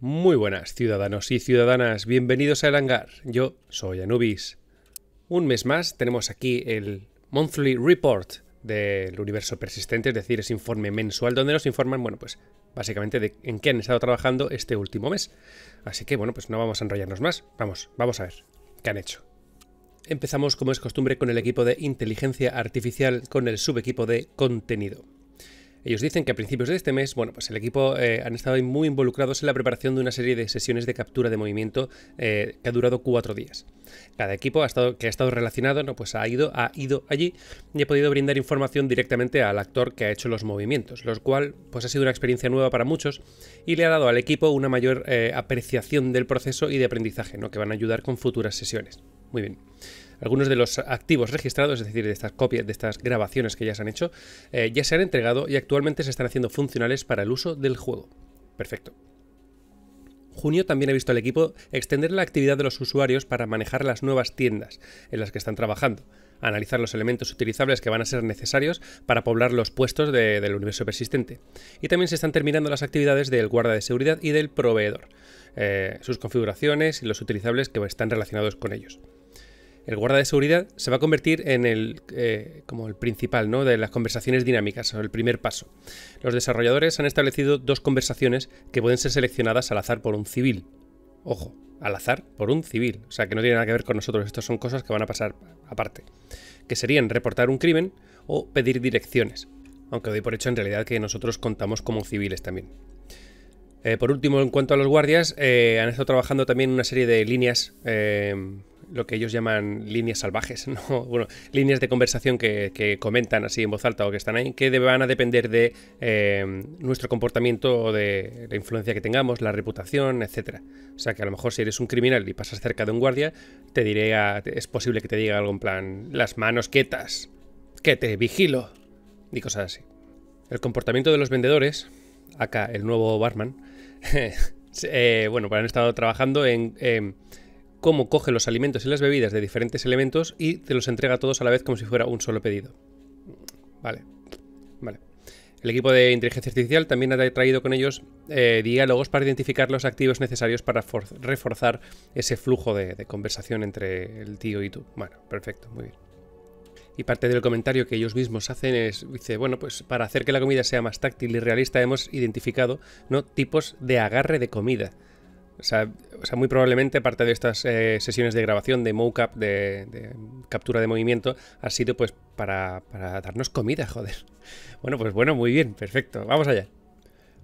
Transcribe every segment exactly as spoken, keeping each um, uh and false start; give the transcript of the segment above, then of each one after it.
Muy buenas ciudadanos y ciudadanas, bienvenidos al hangar, yo soy Anubis. Un mes más tenemos aquí el Monthly Report del universo persistente, es decir, ese informe mensual donde nos informan, bueno, pues básicamente de en qué han estado trabajando este último mes. Así que, bueno, pues no vamos a enrollarnos más, vamos, vamos a ver qué han hecho. Empezamos, como es costumbre, con el equipo de inteligencia artificial, con el subequipo de contenido. Ellos dicen que a principios de este mes, bueno, pues el equipo eh, han estado muy involucrados en la preparación de una serie de sesiones de captura de movimiento eh, que ha durado cuatro días. Cada equipo ha estado, que ha estado relacionado, no, pues ha ido, ha ido allí y ha podido brindar información directamente al actor que ha hecho los movimientos, lo cual pues ha sido una experiencia nueva para muchos y le ha dado al equipo una mayor eh, apreciación del proceso y de aprendizaje, ¿no? Que van a ayudar con futuras sesiones. Muy bien. Algunos de los activos registrados, es decir, de estas copias, de estas grabaciones que ya se han hecho, eh, ya se han entregado y actualmente se están haciendo funcionales para el uso del juego. Perfecto. Junio también ha visto al equipo extender la actividad de los usuarios para manejar las nuevas tiendas en las que están trabajando, analizar los elementos utilizables que van a ser necesarios para poblar los puestos de, del universo persistente. Y también se están terminando las actividades del guarda de seguridad y del proveedor, eh, sus configuraciones y los utilizables que están relacionados con ellos. El guarda de seguridad se va a convertir en el, eh, como el principal, ¿no?, de las conversaciones dinámicas, o el primer paso. Los desarrolladores han establecido dos conversaciones que pueden ser seleccionadas al azar por un civil. Ojo, al azar por un civil. O sea, que no tiene nada que ver con nosotros. Estas son cosas que van a pasar aparte. Que serían reportar un crimen o pedir direcciones. Aunque doy por hecho en realidad que nosotros contamos como civiles también. Eh, por último, en cuanto a los guardias, eh, han estado trabajando también una serie de líneas... Eh, lo que ellos llaman líneas salvajes, ¿no? Bueno, líneas de conversación que, que comentan así en voz alta o que están ahí, que van a depender de eh, nuestro comportamiento o de la influencia que tengamos, la reputación, etcétera. O sea que a lo mejor si eres un criminal y pasas cerca de un guardia, te diré a, es posible que te diga algo en plan, las manos quietas, que te vigilo, y cosas así. El comportamiento de los vendedores, acá el nuevo barman, eh, bueno, pues han estado trabajando en... Eh, cómo coge los alimentos y las bebidas de diferentes elementos y te los entrega todos a la vez como si fuera un solo pedido. Vale, vale. El equipo de inteligencia artificial también ha traído con ellos eh, diálogos para identificar los activos necesarios para reforzar ese flujo de, de conversación entre el tío y tú. Bueno, perfecto, muy bien. Y parte del comentario que ellos mismos hacen es, dice, bueno, pues para hacer que la comida sea más táctil y realista hemos identificado, ¿no?, tipos de agarre de comida. O sea, o sea, muy probablemente parte de estas eh, sesiones de grabación, de mocap, de, de captura de movimiento, ha sido pues para, para darnos comida, joder. Bueno, pues bueno, muy bien, perfecto, vamos allá.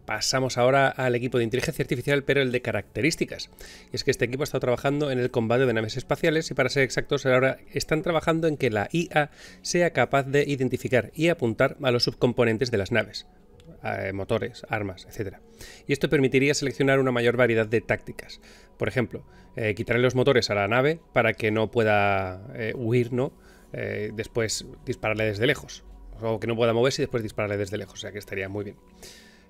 Pasamos ahora al equipo de inteligencia artificial, pero el de características. Y es que este equipo ha estado trabajando en el combate de naves espaciales y, para ser exactos, ahora están trabajando en que la I A sea capaz de identificar y apuntar a los subcomponentes de las naves. Motores, armas, etcétera. Y esto permitiría seleccionar una mayor variedad de tácticas. Por ejemplo, eh, quitarle los motores a la nave para que no pueda eh, huir, ¿no? Eh, después dispararle desde lejos. O que no pueda moverse y después dispararle desde lejos. O sea que estaría muy bien.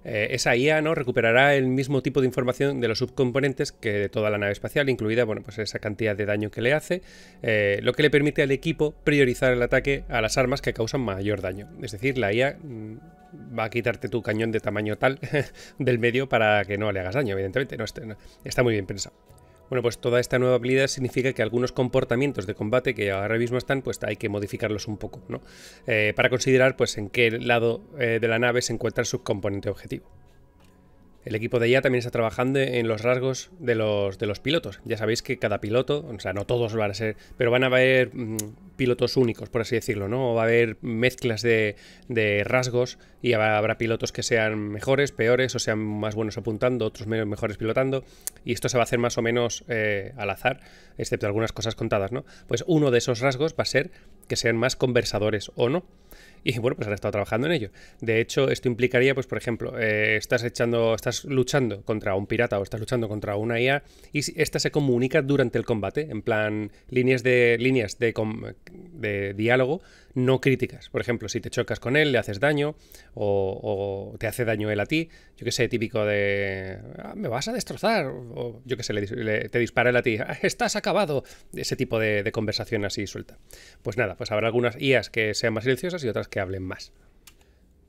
Eh, esa I A, ¿no?, recuperará el mismo tipo de información de los subcomponentes que de toda la nave espacial, incluida, bueno, pues esa cantidad de daño que le hace, eh, lo que le permite al equipo priorizar el ataque a las armas que causan mayor daño. Es decir, la I A va a quitarte tu cañón de tamaño tal del medio para que no le hagas daño, evidentemente. No, está, no, está muy bien pensado. Bueno, pues toda esta nueva habilidad significa que algunos comportamientos de combate que ahora mismo están, pues hay que modificarlos un poco, ¿no? Eh, para considerar, pues, en qué lado eh, de la nave se encuentra el subcomponente objetivo. El equipo de I A también está trabajando en los rasgos de los, de los pilotos. Ya sabéis que cada piloto, o sea, no todos van a ser, pero van a haber mmm, pilotos únicos, por así decirlo, ¿no? O va a haber mezclas de, de rasgos y habrá, habrá pilotos que sean mejores, peores, o sean más buenos apuntando, otros menos mejores pilotando. Y esto se va a hacer más o menos eh, al azar, excepto algunas cosas contadas, ¿no? Pues uno de esos rasgos va a ser que sean más conversadores o no. Y bueno, pues han estado trabajando en ello. De hecho, esto implicaría, pues por ejemplo, eh, estás echando, estás luchando contra un pirata o estás luchando contra una I A y esta se comunica durante el combate, en plan líneas de líneas de, de diálogo no críticas. Por ejemplo, si te chocas con él, le haces daño o, o te hace daño él a ti. Yo que sé, típico de ah, me vas a destrozar o yo que sé, le, le, te dispara él a ti, ah, estás acabado. Ese tipo de, de conversación así suelta. Pues nada, pues habrá algunas I As que sean más silenciosas y otras que hablen más.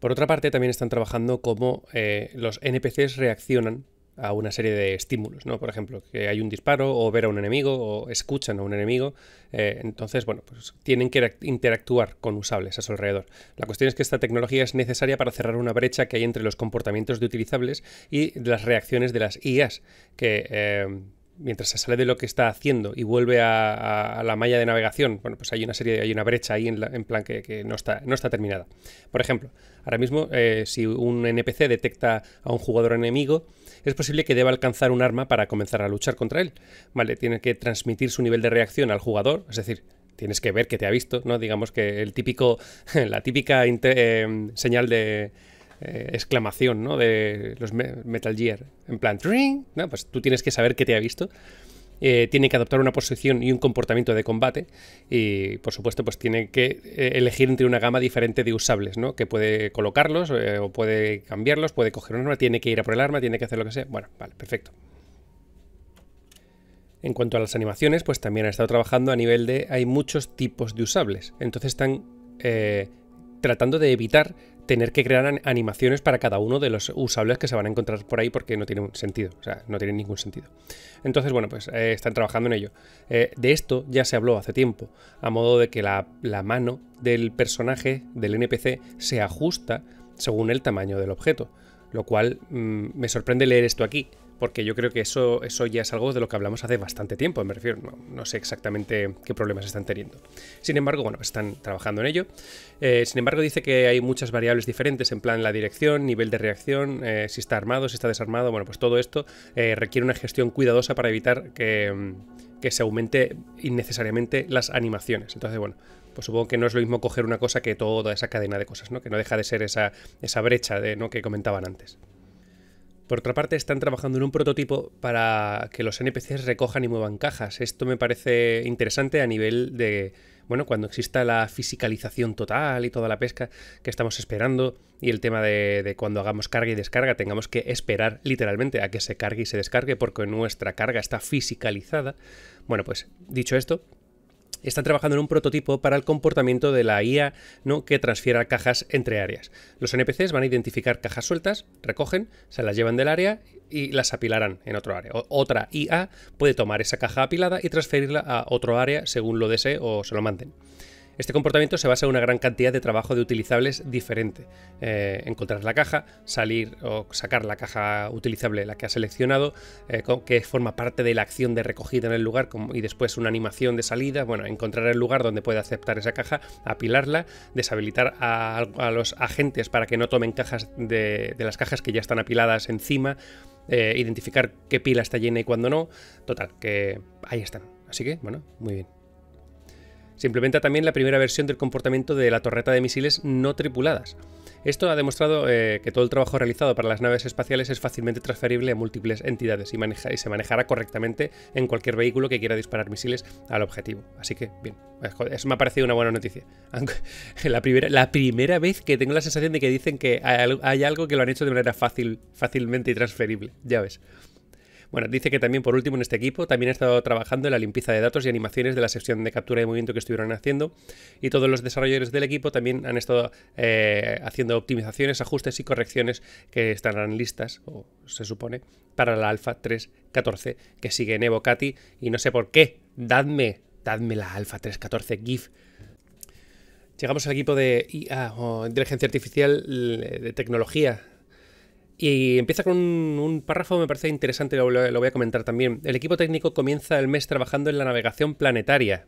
Por otra parte, también están trabajando cómo eh, los N P Cs reaccionan a una serie de estímulos, ¿no? Por ejemplo, que hay un disparo o ver a un enemigo o escuchan a un enemigo. Eh, entonces, bueno, pues tienen que interactuar con usables a su alrededor. La cuestión es que esta tecnología es necesaria para cerrar una brecha que hay entre los comportamientos de utilizables y las reacciones de las I As, que eh, mientras se sale de lo que está haciendo y vuelve a, a, a la malla de navegación, bueno, pues hay una serie, hay una brecha ahí en, la, en plan que, que no está, no está terminada. Por ejemplo, ahora mismo eh, si un N P C detecta a un jugador enemigo, es posible que deba alcanzar un arma para comenzar a luchar contra él. Vale, tiene que transmitir su nivel de reacción al jugador, es decir, tienes que ver que te ha visto, ¿no? Digamos que el típico, la típica eh, señal de Eh, exclamación, ¿no? De los me Metal Gear, en plan ¡tring! ¿No? Pues tú tienes que saber que te ha visto. Eh, tiene que adoptar una posición y un comportamiento de combate y, por supuesto, pues tiene que eh, elegir entre una gama diferente de usables, ¿no? Que puede colocarlos eh, o puede cambiarlos, puede coger un arma, tiene que ir a por el arma, tiene que hacer lo que sea. Bueno, vale, perfecto. En cuanto a las animaciones, pues también ha estado trabajando a nivel de hay muchos tipos de usables. Entonces están eh, tratando de evitar tener que crear animaciones para cada uno de los usables que se van a encontrar por ahí, porque no tiene sentido, o sea, no tiene ningún sentido. Entonces, bueno, pues eh, están trabajando en ello. Eh, de esto ya se habló hace tiempo, a modo de que la, la mano del personaje, del N P C, se ajusta según el tamaño del objeto, lo cual mmm, me sorprende leer esto aquí, porque yo creo que eso, eso ya es algo de lo que hablamos hace bastante tiempo, me refiero, no, no sé exactamente qué problemas están teniendo. Sin embargo, bueno, están trabajando en ello. Eh, sin embargo, dice que hay muchas variables diferentes, en plan la dirección, nivel de reacción, eh, si está armado, si está desarmado, bueno, pues todo esto eh, requiere una gestión cuidadosa para evitar que, que se aumente innecesariamente las animaciones. Entonces, bueno, pues supongo que no es lo mismo coger una cosa que toda esa cadena de cosas, ¿no? Que no deja de ser esa, esa brecha de, ¿no? que comentaban antes. Por otra parte, están trabajando en un prototipo para que los N P Cs recojan y muevan cajas. Esto me parece interesante a nivel de, bueno, cuando exista la fisicalización total y toda la pesca que estamos esperando, y el tema de, de cuando hagamos carga y descarga tengamos que esperar literalmente a que se cargue y se descargue porque nuestra carga está fisicalizada. Bueno, pues dicho esto, están trabajando en un prototipo para el comportamiento de la I A, ¿no? que transfiera cajas entre áreas. Los N P Cs van a identificar cajas sueltas, recogen, se las llevan del área y las apilarán en otro área. O otra I A puede tomar esa caja apilada y transferirla a otro área según lo desee o se lo manden. Este comportamiento se basa en una gran cantidad de trabajo de utilizables diferente. Eh, encontrar la caja, salir o sacar la caja utilizable, la que ha seleccionado, eh, que forma parte de la acción de recogida en el lugar, como, y después una animación de salida, bueno, encontrar el lugar donde puede aceptar esa caja, apilarla, deshabilitar a, a los agentes para que no tomen cajas de, de las cajas que ya están apiladas encima, eh, identificar qué pila está llena y cuándo no. Total, que ahí están. Así que, bueno, muy bien. Se implementa también la primera versión del comportamiento de la torreta de misiles no tripuladas. Esto ha demostrado eh, que todo el trabajo realizado para las naves espaciales es fácilmente transferible a múltiples entidades y, maneja, y se manejará correctamente en cualquier vehículo que quiera disparar misiles al objetivo. Así que, bien, eso me ha parecido una buena noticia. Aunque la primera, la primera vez que tengo la sensación de que dicen que hay algo que lo han hecho de manera fácil, fácilmente y transferible. Ya ves. Bueno, dice que también, por último, en este equipo también ha estado trabajando en la limpieza de datos y animaciones de la sección de captura de movimiento que estuvieron haciendo, y todos los desarrolladores del equipo también han estado eh, haciendo optimizaciones, ajustes y correcciones que estarán listas, o se supone, para la Alpha tres punto catorce que sigue en Evocati, y no sé por qué, dadme, dadme la Alpha tres punto catorce GIF. Llegamos al equipo de I A o Inteligencia Artificial de Tecnología. Y empieza con un, un párrafo, me parece interesante, lo, lo voy a comentar también. El equipo técnico comienza el mes trabajando en la navegación planetaria.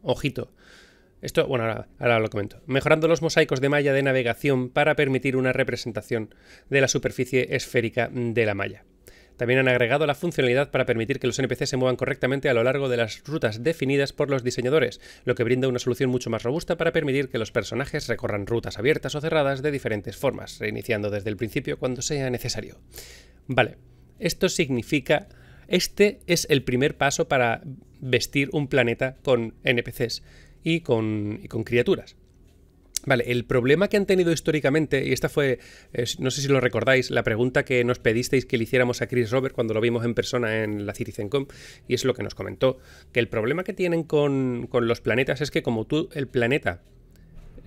Ojito. Esto, bueno, ahora, ahora lo comento. Mejorando los mosaicos de malla de navegación para permitir una representación de la superficie esférica de la malla. También han agregado la funcionalidad para permitir que los N P C se muevan correctamente a lo largo de las rutas definidas por los diseñadores, lo que brinda una solución mucho más robusta para permitir que los personajes recorran rutas abiertas o cerradas de diferentes formas, reiniciando desde el principio cuando sea necesario. Vale, esto significa... Este es el primer paso para vestir un planeta con N P Cs y con, y con criaturas. Vale, el problema que han tenido históricamente, y esta fue, eh, no sé si lo recordáis, la pregunta que nos pedisteis que le hiciéramos a Chris Roberts cuando lo vimos en persona en la CitizenCon, y es lo que nos comentó, que el problema que tienen con, con los planetas es que como tú el planeta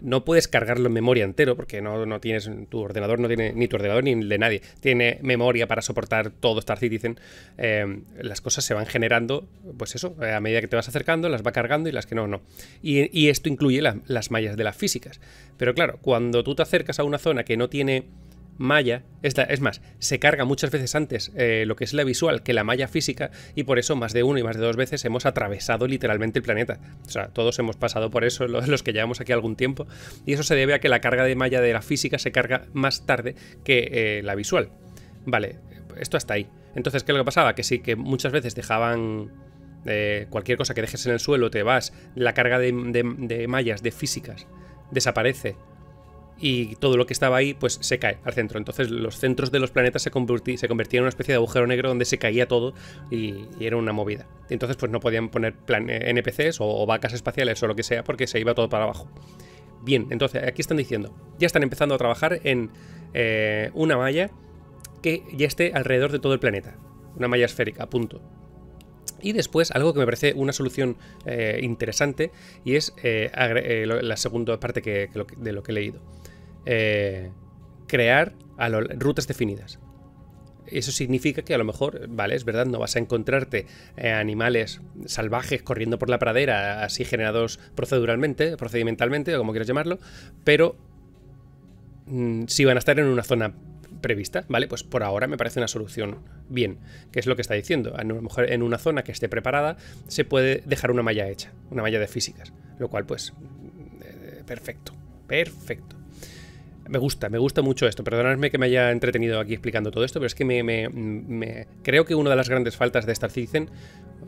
no puedes cargarlo en memoria entero, porque no, no tienes, tu ordenador no tiene, ni tu ordenador ni el de nadie, tiene memoria para soportar todo Star Citizen. Eh, las cosas se van generando, pues eso, a medida que te vas acercando, las va cargando y las que no, no. Y, y esto incluye la, las mallas de las físicas. Pero claro, cuando tú te acercas a una zona que no tiene malla, es, la, es más, se carga muchas veces antes eh, lo que es la visual que la malla física, y por eso más de uno y más de dos veces hemos atravesado literalmente el planeta. O sea, todos hemos pasado por eso, los que llevamos aquí algún tiempo, y eso se debe a que la carga de malla de la física se carga más tarde que eh, la visual. Vale, esto hasta ahí. Entonces, ¿qué es lo que pasaba? Que sí, que muchas veces dejaban eh, cualquier cosa que dejes en el suelo, te vas, la carga de, de, de mallas, de físicas, desaparece. Y todo lo que estaba ahí, pues se cae al centro. Entonces los centros de los planetas se, convertí, se convertían en una especie de agujero negro donde se caía todo y, y era una movida. Entonces pues no podían poner plan, N P Cs o, o vacas espaciales o lo que sea, porque se iba todo para abajo. Bien, entonces aquí están diciendo, ya están empezando a trabajar en eh, una malla que ya esté alrededor de todo el planeta. Una malla esférica, punto. Y después, algo que me parece una solución eh, interesante, y es eh, eh, la segunda parte que, que lo que, de lo que he leído. Eh, crear a lo, rutas definidas. Eso significa que a lo mejor, vale, es verdad, no vas a encontrarte eh, animales salvajes corriendo por la pradera, así generados proceduralmente, procedimentalmente, o como quieras llamarlo, pero mm, sí van a estar en una zona prevista, ¿vale? Pues por ahora me parece una solución bien, que es lo que está diciendo. A lo mejor en una zona que esté preparada se puede dejar una malla hecha, una malla de físicas, lo cual pues eh, perfecto, perfecto. Me gusta, me gusta mucho esto. Perdonadme que me haya entretenido aquí explicando todo esto, pero es que me, me, me creo que una de las grandes faltas de Star Citizen,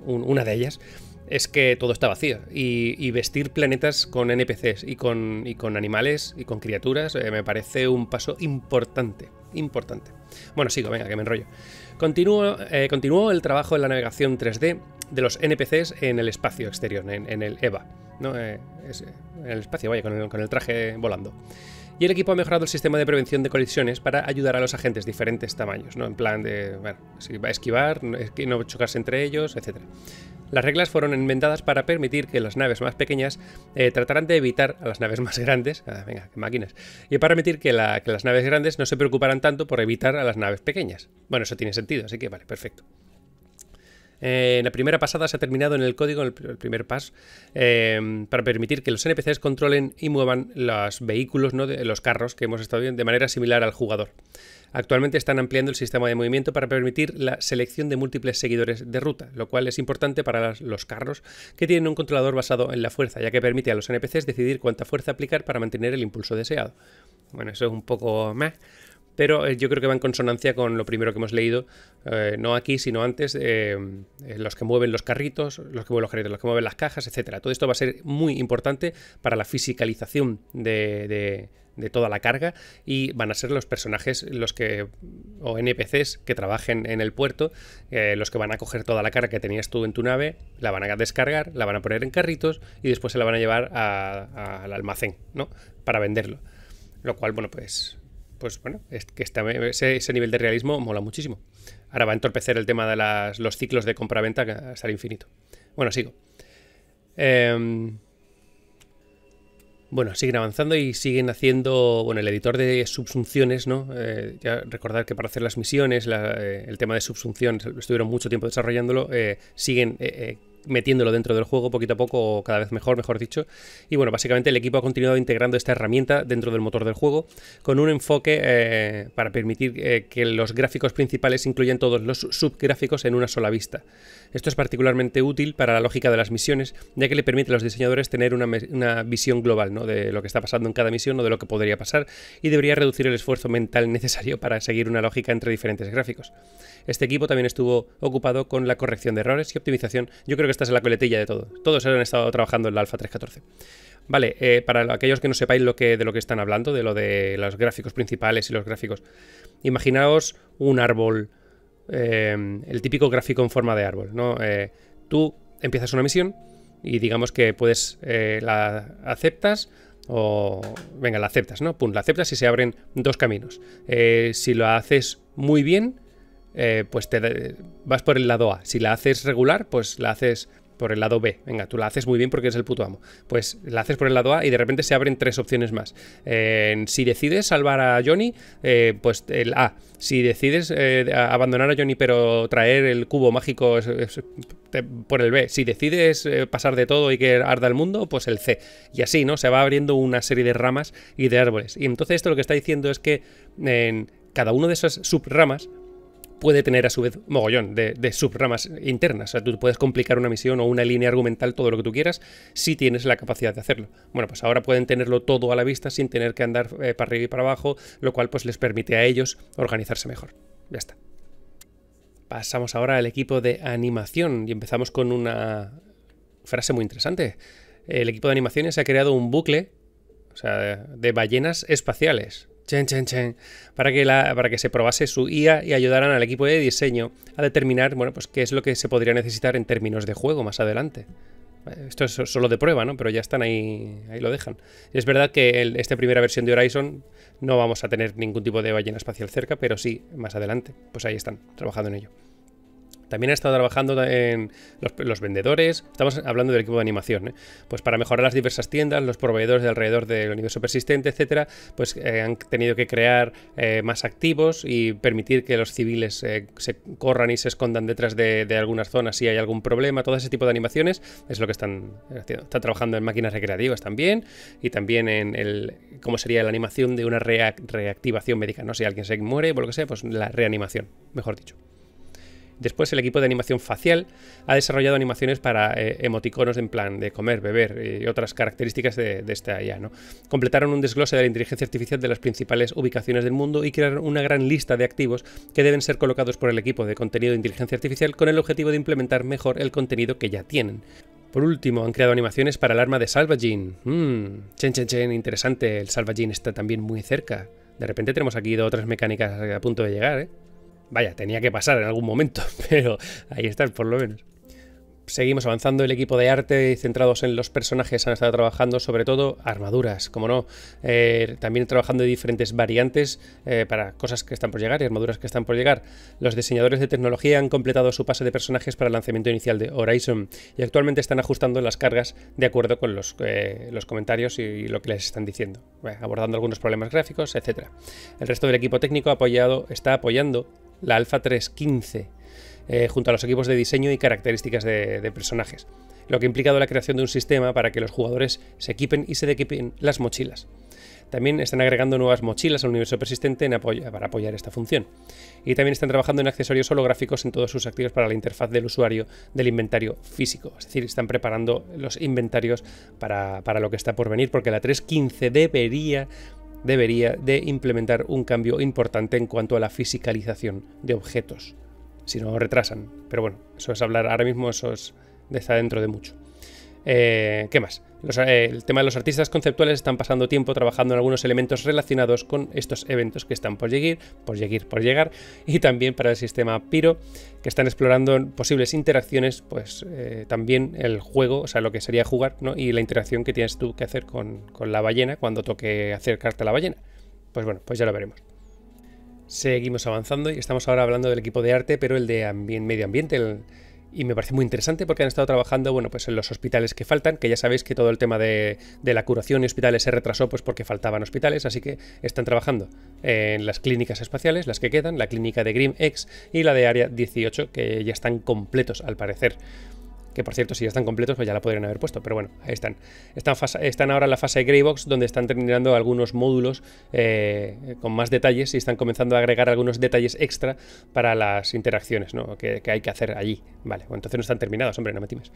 un, una de ellas, es que todo está vacío, y, y vestir planetas con N P Cs y con, y con animales y con criaturas eh, me parece un paso importante, importante. Bueno, sigo, venga, que me enrollo. Continúo, eh, continuó el trabajo en la navegación tres D de los N P Cs en el espacio exterior, en, en el EVA, ¿no? Eh, es, en el espacio, vaya, con el, con el traje volando. Y el equipo ha mejorado el sistema de prevención de colisiones para ayudar a los agentes de diferentes tamaños, ¿no? En plan de, bueno, esquivar, no chocarse entre ellos, etcétera. Las reglas fueron enmendadas para permitir que las naves más pequeñas eh, trataran de evitar a las naves más grandes. Ah, venga, qué máquinas. Y para permitir que, la, que las naves grandes no se preocuparan tanto por evitar a las naves pequeñas. Bueno, eso tiene sentido, así que vale, perfecto. Eh, la primera pasada se ha terminado en el código, en el primer pass, eh, para permitir que los N P Cs controlen y muevan los vehículos, ¿no? de, los carros que hemos estado viendo, de manera similar al jugador. Actualmente están ampliando el sistema de movimiento para permitir la selección de múltiples seguidores de ruta, lo cual es importante para las, los carros que tienen un controlador basado en la fuerza, ya que permite a los N P Cs decidir cuánta fuerza aplicar para mantener el impulso deseado. Bueno, eso es un poco meh. Pero yo creo que va en consonancia con lo primero que hemos leído, eh, no aquí, sino antes, eh, los que mueven los carritos, los que mueven los carritos, los que mueven las cajas, etcétera. Todo esto va a ser muy importante para la fisicalización de, de, de toda la carga, y van a ser los personajes los que, o N P Cs que trabajen en el puerto, eh, los que van a coger toda la carga que tenías tú en tu nave, la van a descargar, la van a poner en carritos y después se la van a llevar a, a, al almacén, ¿no? Para venderlo. Lo cual, bueno, pues... Pues bueno, es que esta, ese, ese nivel de realismo mola muchísimo. Ahora va a entorpecer el tema de las, los ciclos de compra-venta hasta el infinito. Bueno, sigo. Eh, bueno, siguen avanzando y siguen haciendo... Bueno, el editor de subsunciones, ¿no? Eh, ya recordad que para hacer las misiones, la, eh, el tema de subsunción, estuvieron mucho tiempo desarrollándolo, eh, siguen... Eh, eh, metiéndolo dentro del juego poquito a poco, o cada vez mejor, mejor dicho. Y bueno, básicamente el equipo ha continuado integrando esta herramienta dentro del motor del juego, con un enfoque eh, para permitir eh, que los gráficos principales incluyan todos los subgráficos en una sola vista. Esto es particularmente útil para la lógica de las misiones, ya que le permite a los diseñadores tener una, una visión global, ¿no? De lo que está pasando en cada misión o de lo que podría pasar, y debería reducir el esfuerzo mental necesario para seguir una lógica entre diferentes gráficos. Este equipo también estuvo ocupado con la corrección de errores y optimización. Yo creo que esta es la coletilla de todo. Todos han estado trabajando en la Alpha tres punto catorce. Vale, eh, para aquellos que no sepáis lo que, de lo que están hablando, de lo de los gráficos principales y los gráficos, imaginaos un árbol, eh, el típico gráfico en forma de árbol, ¿no? Eh, tú empiezas una misión y digamos que puedes, eh, la aceptas o... Venga, la aceptas, ¿no? Pum, la aceptas y se abren dos caminos. Eh, si lo haces muy bien... Eh, pues te vas por el lado A. Si la haces regular, pues la haces por el lado B. Venga, tú la haces muy bien porque eres el puto amo. Pues la haces por el lado A y de repente se abren tres opciones más. Eh, si decides salvar a Johnny, eh, pues el A. Si decides eh, abandonar a Johnny pero traer el cubo mágico, es, es, te, por el B. Si decides eh, pasar de todo y que arda el mundo, pues el C. Y así, ¿no? Se va abriendo una serie de ramas y de árboles. Y entonces esto lo que está diciendo es que en cada una de esas subramas puede tener a su vez mogollón de, de subramas internas. O sea, tú puedes complicar una misión o una línea argumental todo lo que tú quieras si tienes la capacidad de hacerlo. Bueno, pues ahora pueden tenerlo todo a la vista sin tener que andar eh, para arriba y para abajo, lo cual pues les permite a ellos organizarse mejor. Ya está. Pasamos ahora al equipo de animación y empezamos con una frase muy interesante. El equipo de animaciones ha creado un bucle, o sea, de ballenas espaciales. Chen, chen, chen, para que, la, para que se probase su I A y ayudaran al equipo de diseño a determinar, bueno, pues qué es lo que se podría necesitar en términos de juego más adelante. Esto es solo de prueba, ¿no? Pero ya están ahí, ahí lo dejan. Es verdad que el, esta primera versión de Horizon no vamos a tener ningún tipo de ballena espacial cerca, pero sí, más adelante. Pues ahí están, trabajando en ello. También ha estado trabajando en los, los vendedores, estamos hablando del equipo de animación, ¿eh? Pues para mejorar las diversas tiendas, los proveedores de alrededor del universo persistente, etcétera, pues eh, han tenido que crear eh, más activos y permitir que los civiles eh, se corran y se escondan detrás de, de algunas zonas si hay algún problema. Todo ese tipo de animaciones es lo que están haciendo. Están trabajando en máquinas recreativas también y también en el cómo sería la animación de una reac reactivación médica, ¿no? Si alguien se muere o lo que sea, pues la reanimación, mejor dicho. Después el equipo de animación facial ha desarrollado animaciones para eh, emoticonos en plan de comer, beber y otras características de, de esta I A, ¿no? Completaron un desglose de la inteligencia artificial de las principales ubicaciones del mundo y crearon una gran lista de activos que deben ser colocados por el equipo de contenido de inteligencia artificial con el objetivo de implementar mejor el contenido que ya tienen. Por último, han creado animaciones para el arma de Salvagin. Mmm, chen, chen, chen, interesante. El Salvagin está también muy cerca. De repente tenemos aquí dos o tres mecánicas a punto de llegar, ¿eh? Vaya, tenía que pasar en algún momento, pero ahí está, por lo menos. Seguimos avanzando. El equipo de arte centrados en los personajes han estado trabajando sobre todo armaduras, como no, eh, también trabajando de diferentes variantes eh, para cosas que están por llegar y armaduras que están por llegar. Los diseñadores de tecnología han completado su pase de personajes para el lanzamiento inicial de Horizon y actualmente están ajustando las cargas de acuerdo con los, eh, los comentarios y, y lo que les están diciendo, bueno, abordando algunos problemas gráficos, etcétera. El resto del equipo técnico apoyado, está apoyando la Alpha tres punto quince eh, junto a los equipos de diseño y características de, de personajes, lo que ha implicado la creación de un sistema para que los jugadores se equipen y se dequipen las mochilas. También están agregando nuevas mochilas al universo persistente en apoyo, para apoyar esta función. Y también están trabajando en accesorios holográficos en todos sus activos para la interfaz del usuario del inventario físico. Es decir, están preparando los inventarios para, para lo que está por venir, porque la tres punto quince debería... debería de implementar un cambio importante en cuanto a la fisicalización de objetos, si no retrasan. Pero bueno, eso es hablar ahora mismo, eso es, está dentro de mucho. Eh, ¿Qué más? Los, eh, el tema de los artistas conceptuales están pasando tiempo trabajando en algunos elementos relacionados con estos eventos que están por llegar, por llegar, por llegar, y también para el sistema Pyro, que están explorando posibles interacciones, pues eh, también el juego, o sea, lo que sería jugar, ¿no? Y la interacción que tienes tú que hacer con, con la ballena cuando toque acercarte a la ballena. Pues bueno, pues ya lo veremos. Seguimos avanzando y estamos ahora hablando del equipo de arte, pero el de ambi- medio ambiente, el... Y me parece muy interesante porque han estado trabajando, bueno, pues en los hospitales que faltan, que ya sabéis que todo el tema de, de la curación y hospitales se retrasó pues porque faltaban hospitales, así que están trabajando en las clínicas espaciales, las que quedan, la clínica de Grim X y la de Área dieciocho, que ya están completos al parecer. Que por cierto, si ya están completos, pues ya la podrían haber puesto, pero bueno, ahí están. Están, están ahora en la fase de Greybox, donde están terminando algunos módulos eh, con más detalles y están comenzando a agregar algunos detalles extra para las interacciones, ¿no? que, que hay que hacer allí. Vale, bueno, entonces no están terminados, hombre, no me times.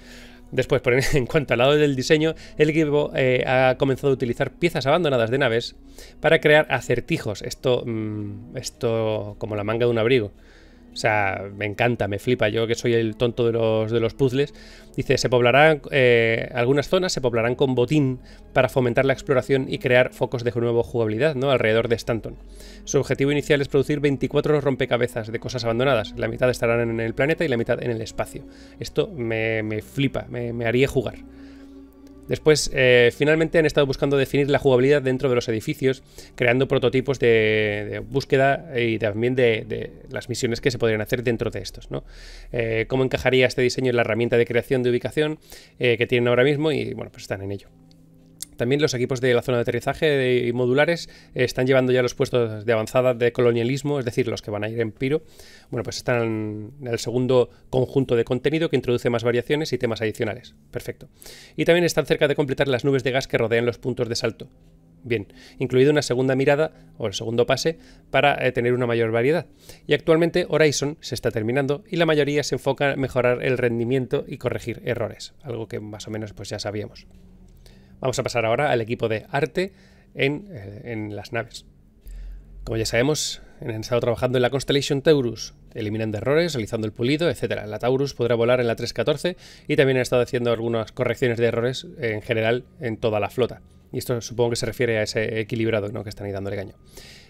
Después, por en, en cuanto al lado del diseño, el equipo eh, ha comenzado a utilizar piezas abandonadas de naves para crear acertijos. Esto, mmm, esto como la manga de un abrigo. O sea, me encanta, me flipa, yo que soy el tonto de los, de los puzzles. Dice, se poblarán, eh, algunas zonas se poblarán con botín para fomentar la exploración y crear focos de nueva jugabilidad, ¿no? Alrededor de Stanton. Su objetivo inicial es producir veinticuatro rompecabezas de cosas abandonadas. La mitad estarán en el planeta y la mitad en el espacio. Esto me, me flipa, me, me haría jugar. Después, eh, finalmente han estado buscando definir la jugabilidad dentro de los edificios, creando prototipos de, de búsqueda y también de, de las misiones que se podrían hacer dentro de estos, ¿no? Eh, cómo encajaría este diseño en la herramienta de creación de ubicación eh, que tienen ahora mismo y, bueno, pues están en ello. También los equipos de la zona de aterrizaje y modulares están llevando ya los puestos de avanzada de colonialismo, es decir, los que van a ir en Pyro. Bueno, pues están en el segundo conjunto de contenido que introduce más variaciones y temas adicionales. Perfecto. Y también están cerca de completar las nubes de gas que rodean los puntos de salto. Bien, incluido una segunda mirada o el segundo pase para eh, tener una mayor variedad. Y actualmente Horizon se está terminando y la mayoría se enfoca en mejorar el rendimiento y corregir errores, algo que más o menos pues ya sabíamos. Vamos a pasar ahora al equipo de arte en, en las naves. Como ya sabemos, han estado trabajando en la Constellation Taurus, eliminando errores, realizando el pulido, etcétera. La Taurus podrá volar en la tres catorce y también han estado haciendo algunas correcciones de errores en general en toda la flota. Y esto supongo que se refiere a ese equilibrado, ¿no?, que están ahí dándole caña.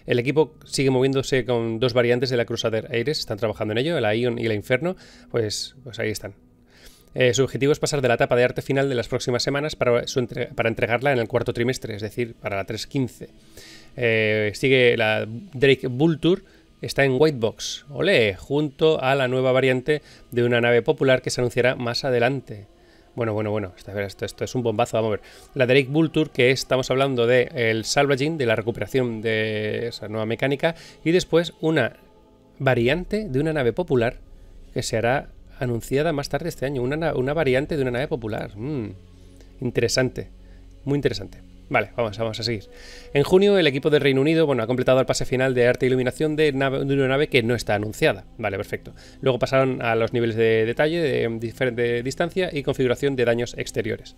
El equipo sigue moviéndose con dos variantes de la Crusader Aires, están trabajando en ello, la Ion y la Inferno, pues, pues ahí están. Eh, su objetivo es pasar de la etapa de arte final de las próximas semanas para, su entre para entregarla en el cuarto trimestre, es decir, para la tres quince. Eh, sigue la Drake Vulture, está en White Box, olé, junto a la nueva variante de una nave popular que se anunciará más adelante. Bueno, bueno, bueno, esto, esto, esto es un bombazo, vamos a ver. La Drake Vulture, que estamos hablando del salvaging, de la recuperación de esa nueva mecánica, y después una variante de una nave popular que se hará anunciada más tarde este año, una, una variante de una nave popular. Mm, interesante, muy interesante. Vale, vamos, vamos a seguir. En junio el equipo del Reino Unido, bueno, ha completado el pase final de arte e iluminación de, nave, de una nave que no está anunciada. Vale, perfecto. Luego pasaron a los niveles de detalle, de, de, de distancia y configuración de daños exteriores.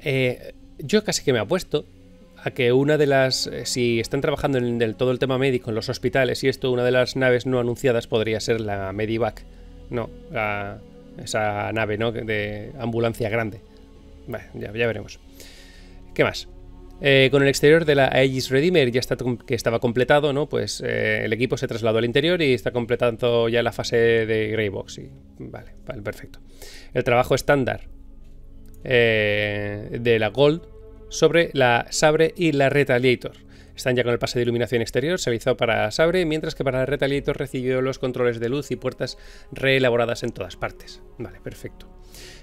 Eh, yo casi que me apuesto a que una de las, si están trabajando en el, todo el tema médico en los hospitales y esto, una de las naves no anunciadas podría ser la Medivac. No, la, esa nave, ¿no?, de ambulancia grande. Bueno, ya, ya veremos. ¿Qué más? Eh, con el exterior de la Aegis Redeemer, ya está, que estaba completado, ¿no? Pues eh, el equipo se trasladó al interior y está completando ya la fase de Greybox. Y, vale, vale, perfecto. El trabajo estándar eh, de la Gold sobre la Sabre y la Retaliator. Están ya con el pase de iluminación exterior, se realizó para Sabre, mientras que para el Retaliator recibió los controles de luz y puertas reelaboradas en todas partes. Vale, perfecto.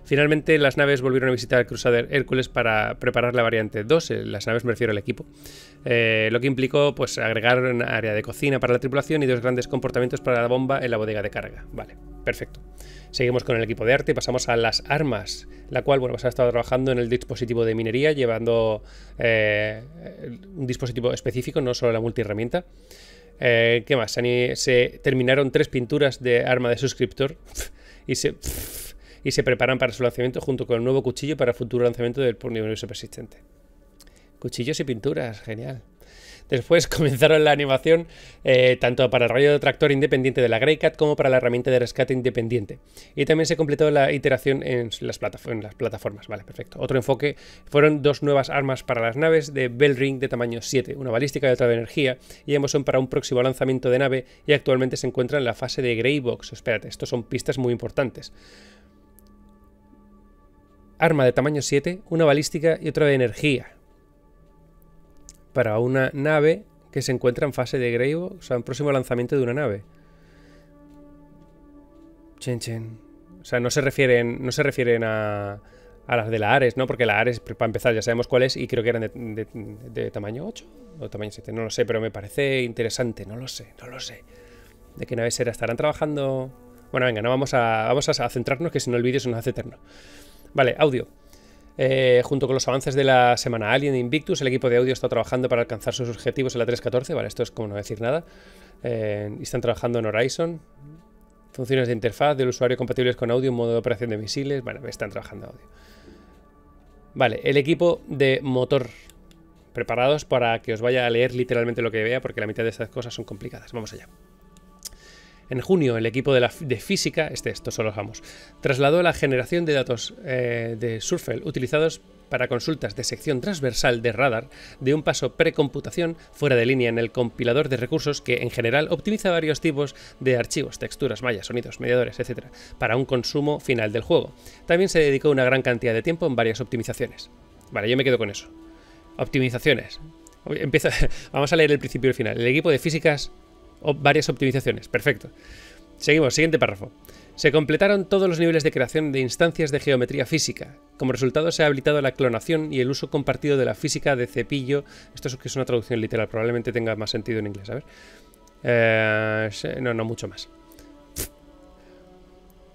Finalmente, las naves volvieron a visitar el Crusader Hércules para preparar la variante dos, las naves me refiero al equipo, eh, lo que implicó pues agregar un área de cocina para la tripulación y dos grandes compartimentos para la bomba en la bodega de carga. Vale, perfecto. Seguimos con el equipo de arte y pasamos a las armas, la cual, bueno, pues ha estado trabajando en el dispositivo de minería, llevando eh, un dispositivo específico, no solo la multiherramienta. Eh, ¿Qué más? Se, se terminaron tres pinturas de arma de suscriptor y se... y se preparan para su lanzamiento junto con el nuevo cuchillo para el futuro lanzamiento del universo persistente. Cuchillos y pinturas, genial. Después comenzaron la animación eh, tanto para el rayo de tractor independiente de la Greycat como para la herramienta de rescate independiente. Y también se completó la iteración en las, plata en las plataformas. Vale, perfecto. Otro enfoque fueron dos nuevas armas para las naves de Bellring de tamaño siete, una balística y otra de energía, y ambos son para un próximo lanzamiento de nave y actualmente se encuentra en la fase de Greybox. Espérate, estos son pistas muy importantes. Arma de tamaño siete, una balística y otra de energía. Para una nave que se encuentra en fase de Greybox, o sea, en próximo lanzamiento de una nave. Chen chen. O sea, no se refieren, no se refieren a, a las de la Ares, ¿no? Porque la Ares, para empezar, ya sabemos cuál es y creo que eran de, de, de tamaño ocho o tamaño siete. No lo sé, pero me parece interesante. No lo sé, no lo sé. ¿De qué nave será? ¿Estarán trabajando? Bueno, venga, no vamos a, vamos a centrarnos, que si no el vídeo se nos hace eterno. Vale, audio. Eh, junto con los avances de la semana Alien Invictus, el equipo de audio está trabajando para alcanzar sus objetivos en la tres catorce. Vale, esto es como no decir nada. Eh, están trabajando en Horizon. Funciones de interfaz del usuario compatibles con audio, modo de operación de misiles. Bueno, están trabajando audio. Vale, el equipo de motor. Preparados para que os vaya a leer literalmente lo que vea, porque la mitad de estas cosas son complicadas. Vamos allá. En junio, el equipo de, la, de física, este, estos son los amos, trasladó la generación de datos eh, de Surfel utilizados para consultas de sección transversal de radar de un paso precomputación fuera de línea en el compilador de recursos que en general optimiza varios tipos de archivos, texturas, mallas, sonidos, mediadores, etcétera, para un consumo final del juego. También se dedicó una gran cantidad de tiempo en varias optimizaciones. Vale, yo me quedo con eso. Optimizaciones. Empieza, vamos a leer el principio y el final. El equipo de físicas, varias optimizaciones. Perfecto. Seguimos, siguiente párrafo. Se completaron todos los niveles de creación de instancias de geometría física. Como resultado se ha habilitado la clonación y el uso compartido de la física de cepillo. Esto es que es una traducción literal, probablemente tenga más sentido en inglés, a ver. Eh, no, no mucho más.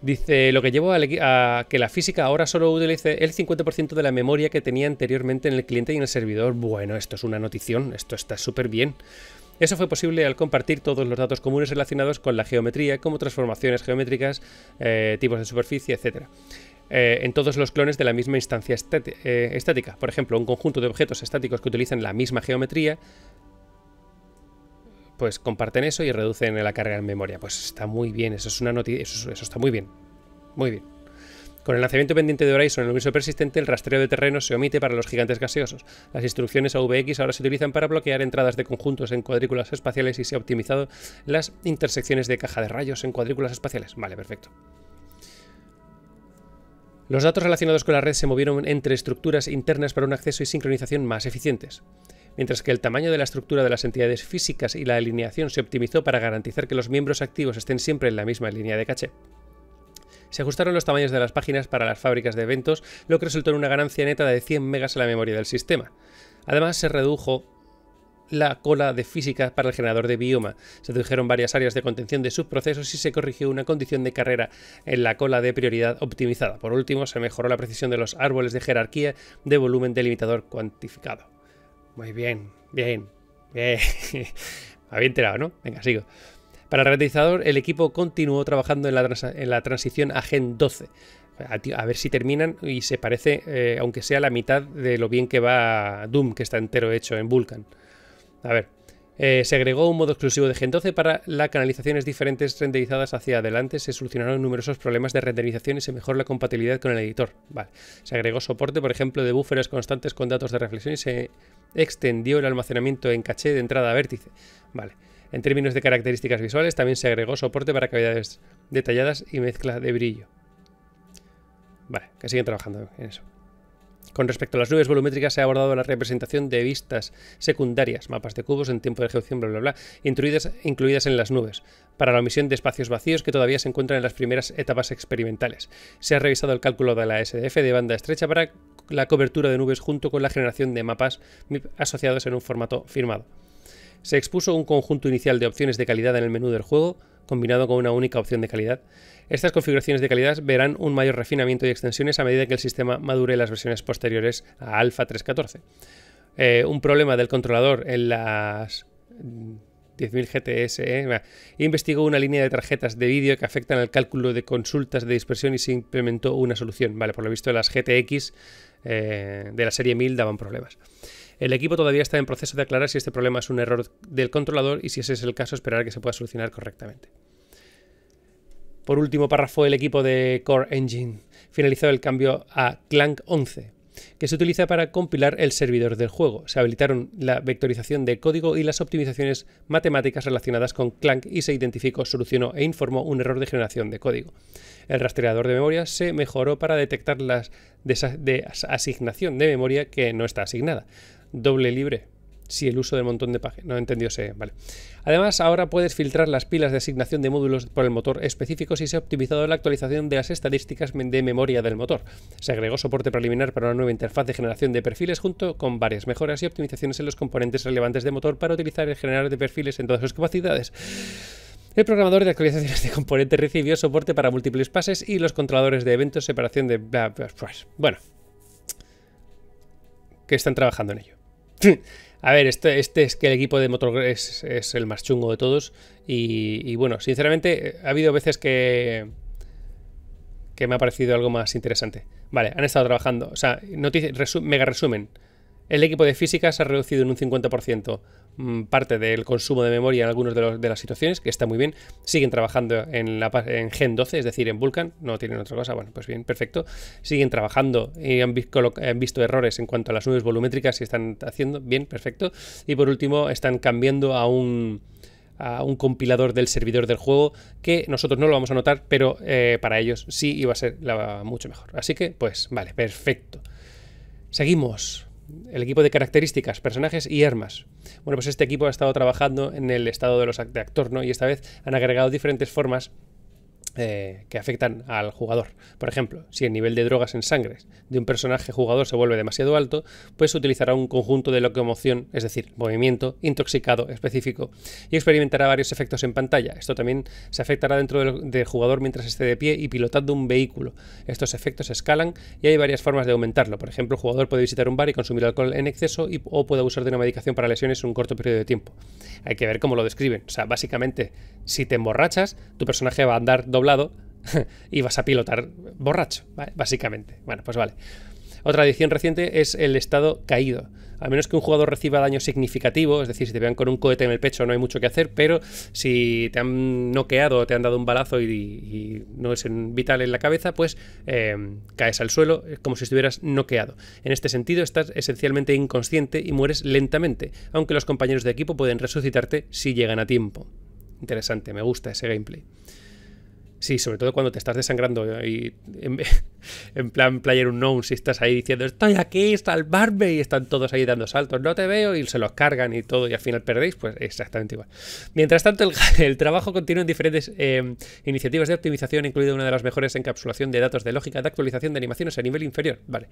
Dice, lo que llevó a, a que la física ahora solo utilice el cincuenta por ciento de la memoria que tenía anteriormente en el cliente y en el servidor. Bueno, esto es una notición, esto está súper bien. Eso fue posible al compartir todos los datos comunes relacionados con la geometría, como transformaciones geométricas, eh, tipos de superficie, etcétera. Eh, en todos los clones de la misma instancia eh, estática. Por ejemplo, un conjunto de objetos estáticos que utilizan la misma geometría, pues comparten eso y reducen la carga en memoria. Pues está muy bien, eso es una noticia, eso, eso está muy bien, muy bien. Con el lanzamiento pendiente de Horizon en el universo persistente, el rastreo de terrenos se omite para los gigantes gaseosos. Las instrucciones A V X ahora se utilizan para bloquear entradas de conjuntos en cuadrículas espaciales y se ha optimizado las intersecciones de caja de rayos en cuadrículas espaciales. Vale, perfecto. Los datos relacionados con la red se movieron entre estructuras internas para un acceso y sincronización más eficientes. Mientras que el tamaño de la estructura de las entidades físicas y la alineación se optimizó para garantizar que los miembros activos estén siempre en la misma línea de caché. Se ajustaron los tamaños de las páginas para las fábricas de eventos, lo que resultó en una ganancia neta de cien megas a la memoria del sistema. Además, se redujo la cola de física para el generador de bioma. Se redujeron varias áreas de contención de subprocesos y se corrigió una condición de carrera en la cola de prioridad optimizada. Por último, se mejoró la precisión de los árboles de jerarquía de volumen delimitador cuantificado. Muy bien, bien, bien. Me había enterado, ¿no? Venga, sigo. Para el rentalizador, el equipo continuó trabajando en la, en la transición a Gen doce. A, a ver si terminan y se parece, eh, aunque sea la mitad de lo bien que va Doom, que está entero hecho en Vulkan. A ver, eh, se agregó un modo exclusivo de Gen doce para las canalizaciones diferentes renderizadas hacia adelante. Se solucionaron numerosos problemas de renderización y se mejoró la compatibilidad con el editor. Vale. Se agregó soporte, por ejemplo, de búferes constantes con datos de reflexión y se extendió el almacenamiento en caché de entrada a vértice. Vale. En términos de características visuales, también se agregó soporte para cavidades detalladas y mezcla de brillo. Vale, que siguen trabajando en eso. Con respecto a las nubes volumétricas, se ha abordado la representación de vistas secundarias, mapas de cubos en tiempo de ejecución, bla, bla, bla, incluidas, incluidas en las nubes, para la omisión de espacios vacíos que todavía se encuentran en las primeras etapas experimentales. Se ha revisado el cálculo de la S D F de banda estrecha para la cobertura de nubes junto con la generación de mapas M I P asociados en un formato firmado. Se expuso un conjunto inicial de opciones de calidad en el menú del juego, combinado con una única opción de calidad. Estas configuraciones de calidad verán un mayor refinamiento y extensiones a medida que el sistema madure las versiones posteriores a Alpha tres punto catorce. Eh, un problema del controlador en las diez mil G T S, eh, investigó una línea de tarjetas de vídeo que afectan al cálculo de consultas de dispersión y se implementó una solución. Vale, por lo visto las G T X eh, de la serie mil daban problemas. El equipo todavía está en proceso de aclarar si este problema es un error del controlador y si ese es el caso, esperar a que se pueda solucionar correctamente. Por último párrafo, el equipo de Core Engine finalizó el cambio a Clang once, que se utiliza para compilar el servidor del juego. Se habilitaron la vectorización de código y las optimizaciones matemáticas relacionadas con Clang y se identificó, solucionó e informó un error de generación de código. El rastreador de memoria se mejoró para detectar la desasignación de memoria que no está asignada. Doble libre, si el uso del montón de páginas. No entendió ese. Vale. Además, ahora puedes filtrar las pilas de asignación de módulos por el motor específico si se ha optimizado la actualización de las estadísticas de memoria del motor. Se agregó soporte preliminar para una nueva interfaz de generación de perfiles junto con varias mejoras y optimizaciones en los componentes relevantes de motor para utilizar el generador de perfiles en todas sus capacidades. El programador de actualizaciones de componentes recibió soporte para múltiples pases y los controladores de eventos, separación de... Bla, bla, bla. Bueno, que están trabajando en ello. A ver, este, este es que el equipo de motor es, es el más chungo de todos y, y bueno, sinceramente ha habido veces que que me ha parecido algo más interesante. Vale, han estado trabajando, o sea, noticia, resu mega resumen. El equipo de física se ha reducido en un cincuenta por ciento parte del consumo de memoria en algunas de, los, de las situaciones, que está muy bien. Siguen trabajando en, la, en Gen doce, es decir, en Vulkan, no tienen otra cosa, bueno, pues bien, perfecto. Siguen trabajando y han, han visto errores en cuanto a las nubes volumétricas y están haciendo bien, perfecto. Y por último, están cambiando a un... a un compilador del servidor del juego que nosotros no lo vamos a notar, pero eh, para ellos sí iba a ser la, mucho mejor. Así que, pues, vale, perfecto. Seguimos. El equipo de características, personajes y armas. Bueno, pues este equipo ha estado trabajando en el estado de los act de actor, ¿no? Y esta vez han agregado diferentes formas eh, que afectan al jugador. Por ejemplo, si el nivel de drogas en sangre de un personaje jugador se vuelve demasiado alto, pues utilizará un conjunto de locomoción, es decir, movimiento intoxicado específico, y experimentará varios efectos en pantalla. Esto también se afectará dentro del, del jugador mientras esté de pie y pilotando un vehículo. Estos efectos escalan y hay varias formas de aumentarlo. Por ejemplo, el jugador puede visitar un bar y consumir alcohol en exceso y, o puede usar de una medicación para lesiones en un corto periodo de tiempo. Hay que ver cómo lo describen. O sea, básicamente, si te emborrachas, tu personaje va a andar doble lado y vas a pilotar borracho, ¿vale? Básicamente. Bueno, pues vale. Otra adición reciente es el estado caído. A menos que un jugador reciba daño significativo, es decir, si te vean con un cohete en el pecho no hay mucho que hacer, pero si te han noqueado o te han dado un balazo y, y no es vital en la cabeza, pues eh, caes al suelo como si estuvieras noqueado. En este sentido estás esencialmente inconsciente y mueres lentamente, aunque los compañeros de equipo pueden resucitarte si llegan a tiempo. Interesante, me gusta ese gameplay. Sí, sobre todo cuando te estás desangrando y en, en plan PlayerUnknown, si estás ahí diciendo estoy aquí, salvarme, y están todos ahí dando saltos, no te veo, y se los cargan y todo, y al final perdéis, pues exactamente igual. Mientras tanto, el, el trabajo continúa en diferentes eh, iniciativas de optimización, incluida una de las mejores encapsulación de datos de lógica de actualización de animaciones a nivel inferior. Vale.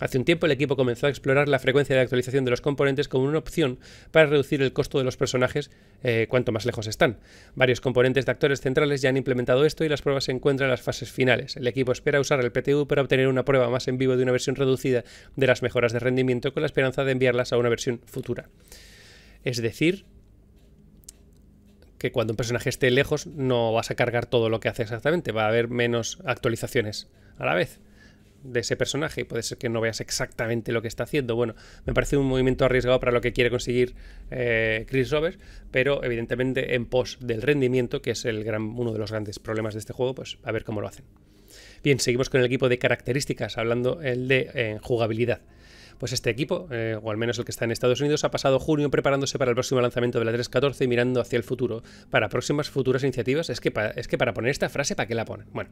Hace un tiempo el equipo comenzó a explorar la frecuencia de actualización de los componentes como una opción para reducir el costo de los personajes eh, cuanto más lejos están. Varios componentes de actores centrales ya han implementado esto y las pruebas se encuentran en las fases finales. El equipo espera usar el P T U para obtener una prueba más en vivo de una versión reducida de las mejoras de rendimiento, con la esperanza de enviarlas a una versión futura. Es decir, que cuando un personaje esté lejos no vas a cargar todo lo que hace exactamente, va a haber menos actualizaciones a la vez de ese personaje y puede ser que no veas exactamente lo que está haciendo. Bueno, me parece un movimiento arriesgado para lo que quiere conseguir eh, Chris Roberts, pero evidentemente en pos del rendimiento, que es el gran, uno de los grandes problemas de este juego, pues a ver cómo lo hacen. Bien, seguimos con el equipo de características, hablando el de eh, jugabilidad. Pues este equipo, eh, o al menos el que está en Estados Unidos, ha pasado junio preparándose para el próximo lanzamiento de la tres punto catorce y mirando hacia el futuro para próximas futuras iniciativas. Es que, pa es que para poner esta frase, ¿para qué la ponen? Bueno,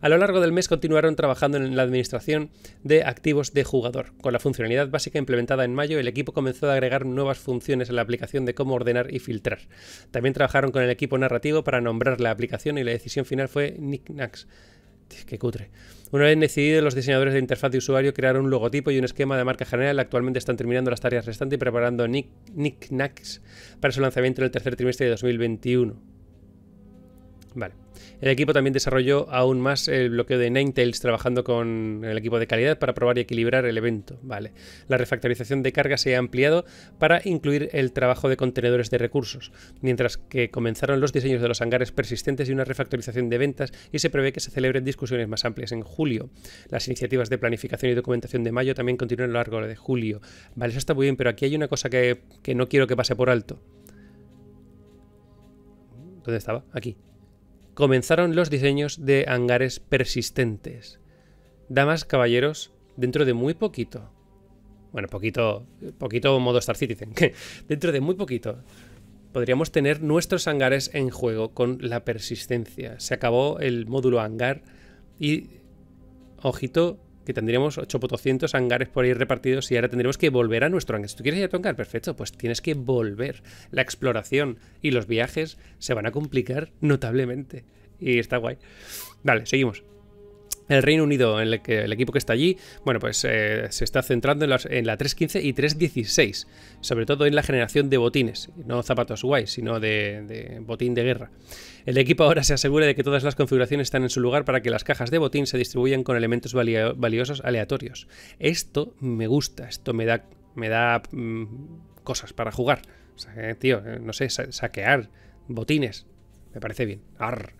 a lo largo del mes continuaron trabajando en la administración de activos de jugador. Con la funcionalidad básica implementada en mayo, el equipo comenzó a agregar nuevas funciones a la aplicación de cómo ordenar y filtrar. También trabajaron con el equipo narrativo para nombrar la aplicación y la decisión final fue Knick-Knacks. Qué cutre. Una vez decidido, los diseñadores de interfaz de usuario crearon un logotipo y un esquema de marca general. Actualmente están terminando las tareas restantes y preparando Knick-Knacks para su lanzamiento en el tercer trimestre de dos mil veintiuno. Vale. El equipo también desarrolló aún más el bloqueo de Ninetales, trabajando con el equipo de calidad para probar y equilibrar el evento. Vale. La refactorización de carga se ha ampliado para incluir el trabajo de contenedores de recursos, mientras que comenzaron los diseños de los hangares persistentes y una refactorización de ventas, y se prevé que se celebren discusiones más amplias en julio. Las iniciativas de planificación y documentación de mayo también continúan a lo largo de julio. Vale, eso está muy bien, pero aquí hay una cosa que, que no quiero que pase por alto. ¿Dónde estaba? Aquí. Comenzaron los diseños de hangares persistentes. Damas, caballeros, dentro de muy poquito. Bueno, poquito, poquito modo Star Citizen. Dentro de muy poquito podríamos tener nuestros hangares en juego con la persistencia. Se acabó el módulo hangar y, ojito, que tendríamos ochocientos hangares por ahí repartidos y ahora tendremos que volver a nuestro hangar. Si tú quieres ir a tu hangar, perfecto, pues tienes que volver. La exploración y los viajes se van a complicar notablemente. Y está guay. Vale, seguimos. El Reino Unido, el, el equipo que está allí, bueno, pues eh, se está centrando en, las, en la tres punto quince y tres punto dieciséis, sobre todo en la generación de botines, no zapatos guays, sino de, de botín de guerra. El equipo ahora se asegura de que todas las configuraciones están en su lugar para que las cajas de botín se distribuyan con elementos valio, valiosos aleatorios. Esto me gusta, esto me da, me da mmm, cosas para jugar. O sea, eh, tío, eh, no sé, sa saquear botines, me parece bien. Arr.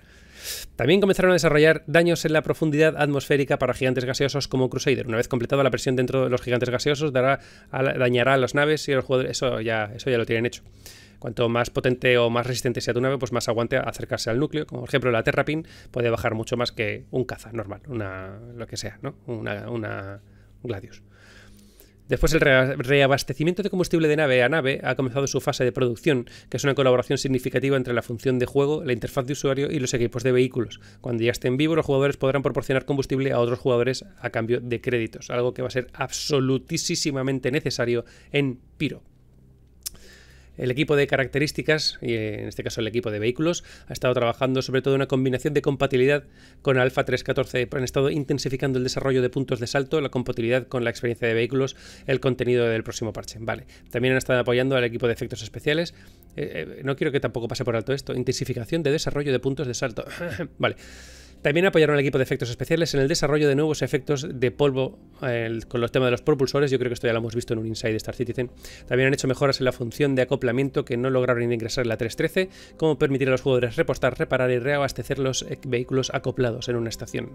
También comenzaron a desarrollar daños en la profundidad atmosférica para gigantes gaseosos como Crusader. Una vez completada la presión dentro de los gigantes gaseosos, dará a la, dañará a las naves y a los jugadores. Eso ya, eso ya lo tienen hecho. Cuanto más potente o más resistente sea tu nave, pues más aguante acercarse al núcleo. Como por ejemplo la Terrapin puede bajar mucho más que un caza normal, una lo que sea, ¿no? Una, una Gladius. Después el re reabastecimiento de combustible de nave a nave ha comenzado su fase de producción, que es una colaboración significativa entre la función de juego, la interfaz de usuario y los equipos de vehículos. Cuando ya estén vivos, los jugadores podrán proporcionar combustible a otros jugadores a cambio de créditos, algo que va a ser absolutísimamente necesario en Pyro. El equipo de características, y en este caso el equipo de vehículos, ha estado trabajando sobre todo en una combinación de compatibilidad con Alpha tres punto catorce. Han estado intensificando el desarrollo de puntos de salto, la compatibilidad con la experiencia de vehículos, el contenido del próximo parche. Vale. También han estado apoyando al equipo de efectos especiales. Eh, eh, no quiero que tampoco pase por alto esto. Intensificación de desarrollo de puntos de salto. Vale. También apoyaron al equipo de efectos especiales en el desarrollo de nuevos efectos de polvo eh, con los temas de los propulsores. Yo creo que esto ya lo hemos visto en un Inside de Star Citizen. También han hecho mejoras en la función de acoplamiento que no lograron ingresar en la tres punto trece, como permitir a los jugadores repostar, reparar y reabastecer los vehículos acoplados en una estación.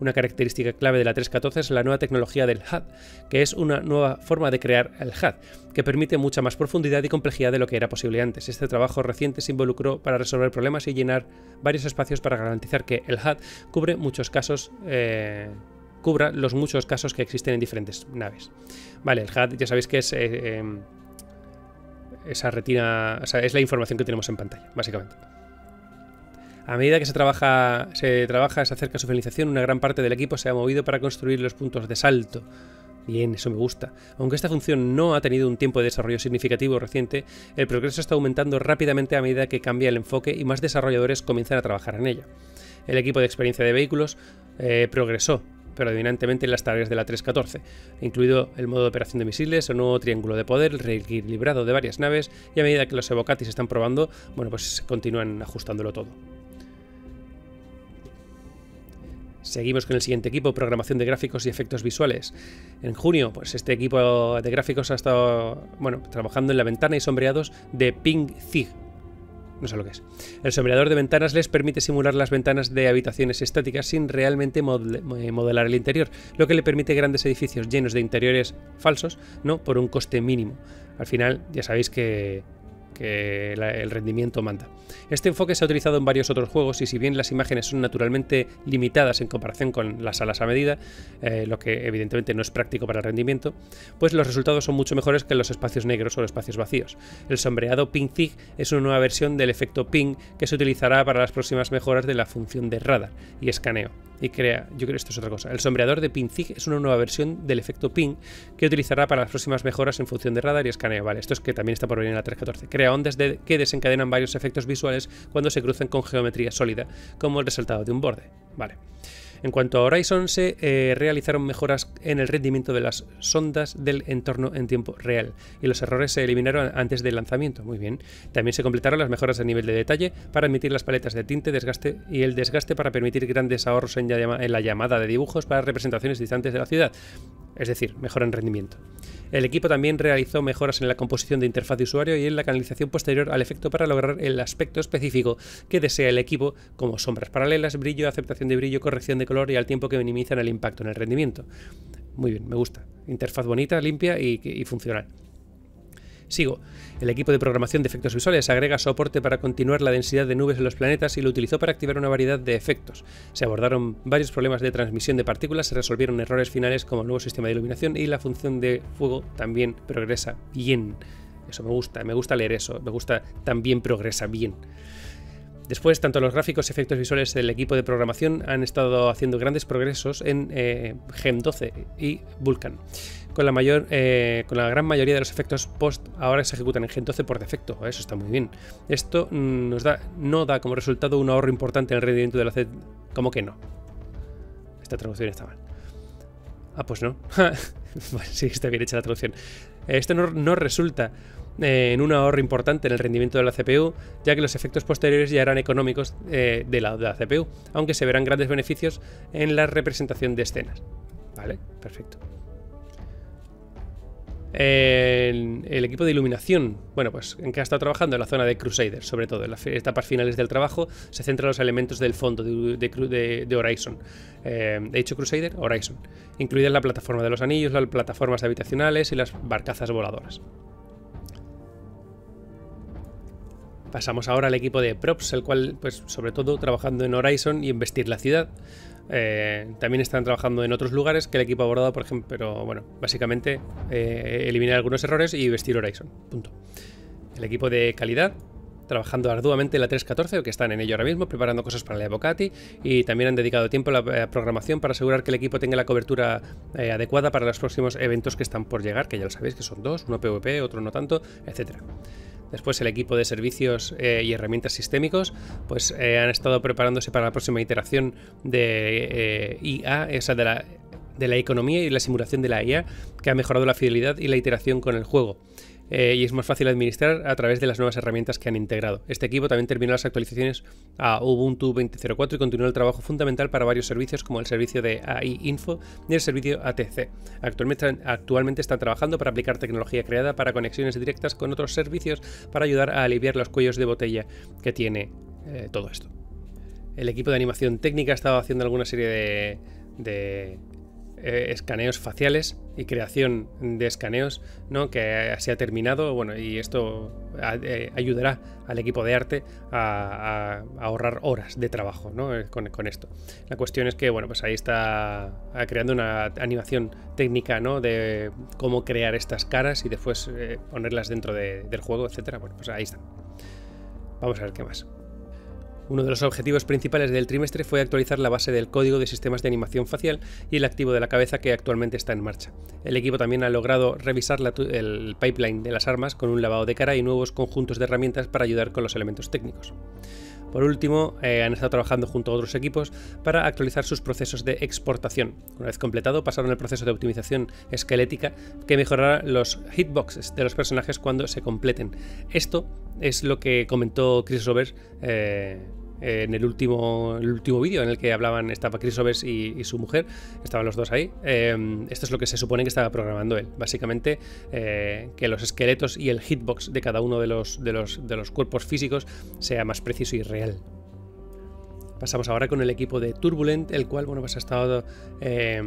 Una característica clave de la tres punto catorce es la nueva tecnología del H U D, que es una nueva forma de crear el H U D, que permite mucha más profundidad y complejidad de lo que era posible antes. Este trabajo reciente se involucró para resolver problemas y llenar varios espacios para garantizar que el H U D cubre muchos casos, eh, cubra los muchos casos que existen en diferentes naves. Vale, el H U D ya sabéis que es... Eh, eh, esa retina... O sea, es la información que tenemos en pantalla, básicamente. A medida que se trabaja, se trabaja, se acerca su finalización, una gran parte del equipo se ha movido para construir los puntos de salto. Bien, eso me gusta. Aunque esta función no ha tenido un tiempo de desarrollo significativo reciente, el progreso está aumentando rápidamente a medida que cambia el enfoque y más desarrolladores comienzan a trabajar en ella. El equipo de experiencia de vehículos eh, progresó predominantemente en las tareas de la tres punto catorce, incluido el modo de operación de misiles, el nuevo triángulo de poder, el reequilibrado de varias naves, y a medida que los Evocati se están probando, bueno, pues continúan ajustándolo todo. Seguimos con el siguiente equipo, programación de gráficos y efectos visuales. En junio, pues este equipo de gráficos ha estado, bueno, trabajando en la ventana y sombreados de PingZig. No sé lo que es. El sombreador de ventanas les permite simular las ventanas de habitaciones estáticas sin realmente modelar el interior, lo que le permite grandes edificios llenos de interiores falsos, ¿no? Por un coste mínimo. Al final, ya sabéis que... que el rendimiento manda. Este enfoque se ha utilizado en varios otros juegos y si bien las imágenes son naturalmente limitadas en comparación con las salas a medida, eh, lo que evidentemente no es práctico para el rendimiento, pues los resultados son mucho mejores que los espacios negros o los espacios vacíos. El sombreado PingZig es una nueva versión del efecto ping que se utilizará para las próximas mejoras de la función de radar y escaneo. Y crea, yo creo que esto es otra cosa. El sombreador de PingZig es una nueva versión del efecto ping que utilizará para las próximas mejoras en función de radar y escaneo. Vale, esto es que también está por venir en la tres punto catorce. Crea ondas de, que desencadenan varios efectos visuales cuando se cruzan con geometría sólida, como el resaltado de un borde. Vale. En cuanto a Horizon, se eh, realizaron mejoras en el rendimiento de las sondas del entorno en tiempo real y los errores se eliminaron antes del lanzamiento. Muy bien. También se completaron las mejoras a nivel de detalle para admitir las paletas de tinte, desgaste y el desgaste para permitir grandes ahorros en, llama, en la llamada de dibujos para representaciones distantes de la ciudad. Es decir, mejora en rendimiento. El equipo también realizó mejoras en la composición de interfaz de usuario y en la canalización posterior al efecto para lograr el aspecto específico que desea el equipo, como sombras paralelas, brillo, aceptación de brillo, corrección de color y al tiempo que minimizan el impacto en el rendimiento. Muy bien, me gusta. Interfaz bonita, limpia y, y funcional. Sigo. El equipo de programación de efectos visuales agrega soporte para continuar la densidad de nubes en los planetas y lo utilizó para activar una variedad de efectos. Se abordaron varios problemas de transmisión de partículas, se resolvieron errores finales como el nuevo sistema de iluminación y la función de fuego también progresa bien. Eso me gusta, me gusta leer eso, me gusta también progresa bien. Después, tanto los gráficos y efectos visuales del equipo de programación han estado haciendo grandes progresos en eh, Gen doce y Vulkan. Con la, mayor, eh, con la gran mayoría de los efectos post ahora se ejecutan en Gen doce por defecto. Eso está muy bien. Esto nos da, no da como resultado un ahorro importante en el rendimiento de la C... ¿Cómo que no? Esta traducción está mal. Ah, pues no. Sí, está bien hecha la traducción. Esto no, no resulta en un ahorro importante en el rendimiento de la C P U, ya que los efectos posteriores ya eran económicos eh, de, la, de la C P U, aunque se verán grandes beneficios en la representación de escenas. Vale, perfecto. El, el equipo de iluminación, bueno, pues en que ha estado trabajando en la zona de Crusader, sobre todo en las etapas finales del trabajo, se centra en los elementos del fondo de, de, de, de Horizon. Eh, de hecho, Crusader, Horizon, incluidas la plataforma de los anillos, las plataformas habitacionales y las barcazas voladoras. Pasamos ahora al equipo de Props, el cual, pues sobre todo, trabajando en Horizon y en vestir la ciudad. Eh, también están trabajando en otros lugares que el equipo ha abordado, por ejemplo, pero bueno, básicamente eh, eliminar algunos errores y vestir Horizon, punto. El equipo de calidad, trabajando arduamente en la tres punto catorce, que están en ello ahora mismo, preparando cosas para la Evocati, y también han dedicado tiempo a la programación para asegurar que el equipo tenga la cobertura eh, adecuada para los próximos eventos que están por llegar, que ya lo sabéis que son dos, uno PvP, otro no tanto, etcétera. Después el equipo de servicios eh, y herramientas sistémicos, pues eh, han estado preparándose para la próxima iteración de eh, I A, esa de la, de la economía y la simulación de la I A, que ha mejorado la fidelidad y la iteración con el juego. Eh, y es más fácil administrar a través de las nuevas herramientas que han integrado. Este equipo también terminó las actualizaciones a Ubuntu veinte punto cero cuatro y continuó el trabajo fundamental para varios servicios como el servicio de A I Info y el servicio A T C. Actualmente, actualmente están trabajando para aplicar tecnología creada para conexiones directas con otros servicios para ayudar a aliviar los cuellos de botella que tiene eh, todo esto. El equipo de animación técnica ha estado haciendo alguna serie de... de Eh, escaneos faciales y creación de escaneos, ¿no? Que se ha terminado, bueno, y esto a, eh, ayudará al equipo de arte a, a, a ahorrar horas de trabajo, ¿no? eh, con, con esto. La cuestión es que, bueno, pues ahí está creando una animación técnica, ¿no? De cómo crear estas caras y después eh, ponerlas dentro de, del juego, etcétera. Bueno, pues ahí está. Vamos a ver qué más. Uno de los objetivos principales del trimestre fue actualizar la base del código de sistemas de animación facial y el activo de la cabeza que actualmente está en marcha. El equipo también ha logrado revisar la el pipeline de las armas con un lavado de cara y nuevos conjuntos de herramientas para ayudar con los elementos técnicos. Por último, eh, han estado trabajando junto a otros equipos para actualizar sus procesos de exportación. Una vez completado, pasaron el proceso de optimización esquelética que mejorará los hitboxes de los personajes cuando se completen. Esto es lo que comentó Chris Roberts eh, en el último, el último vídeo en el que hablaban, estaba Chris Roberts y, y su mujer, estaban los dos ahí. Eh, esto es lo que se supone que estaba programando él. Básicamente, eh, que los esqueletos y el hitbox de cada uno de los, de los, de los cuerpos físicos sea más preciso y real. Pasamos ahora con el equipo de Turbulent, el cual, bueno, pues ha estado... Eh,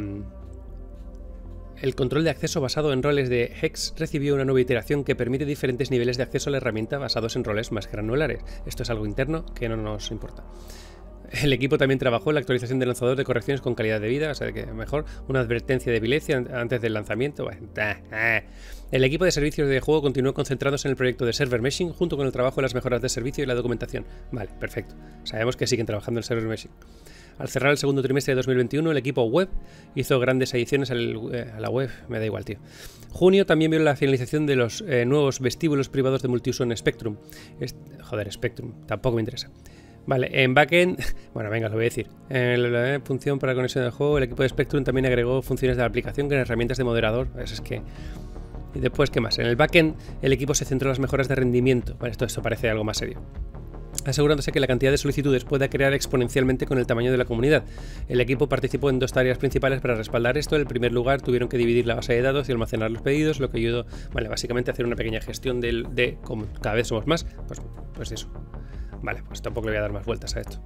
El control de acceso basado en roles de Hex recibió una nueva iteración que permite diferentes niveles de acceso a la herramienta basados en roles más granulares. Esto es algo interno que no nos importa. El equipo también trabajó en la actualización del lanzador de correcciones con calidad de vida, o sea que mejor, una advertencia de violencia antes del lanzamiento. El equipo de servicios de juego continuó concentrándose en el proyecto de Server Meshing junto con el trabajo de las mejoras de servicio y la documentación. Vale, perfecto. Sabemos que siguen trabajando en Server Meshing. Al cerrar el segundo trimestre de dos mil veintiuno, el equipo web hizo grandes adiciones al, eh, a la web, me da igual, tío. Junio también vio la finalización de los eh, nuevos vestíbulos privados de multiuso en Spectrum. Est- Joder, Spectrum, tampoco me interesa. Vale, en backend, bueno, venga, os lo voy a decir. En la función para conexión del juego, el equipo de Spectrum también agregó funciones de la aplicación con herramientas de moderador. Eso es que... Y después, ¿qué más? En el backend, el equipo se centró en las mejoras de rendimiento. Vale, esto, esto parece algo más serio. Asegurándose que la cantidad de solicitudes pueda crear exponencialmente con el tamaño de la comunidad. El equipo participó en dos tareas principales para respaldar esto. En primer lugar, tuvieron que dividir la base de datos y almacenar los pedidos, lo que ayudó, vale, básicamente a hacer una pequeña gestión de, de como cada vez somos más, pues, pues eso. Vale, pues tampoco le voy a dar más vueltas a esto.